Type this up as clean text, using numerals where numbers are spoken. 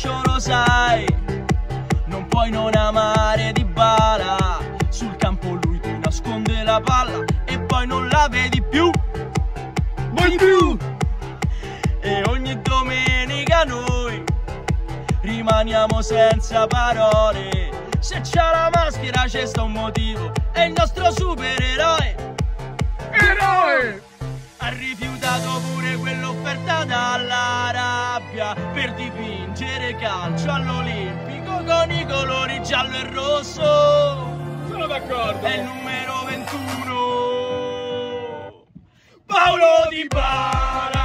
calcio lo sai, non puoi non amare Dybala. Sul campo lui ti nasconde la palla e poi non la vedi più, mai più. E ogni domenica noi rimaniamo senza parole. Se c'ha la maschera c'è sta un motivo, è il nostro supereroe. Eroe! Ha rifiutato pure quell'offerta dall'Arabia per dipingere calcio all'Olimpico con i colori giallo e rosso. Sono d'accordo. È il numero 21. Paolo Dybala.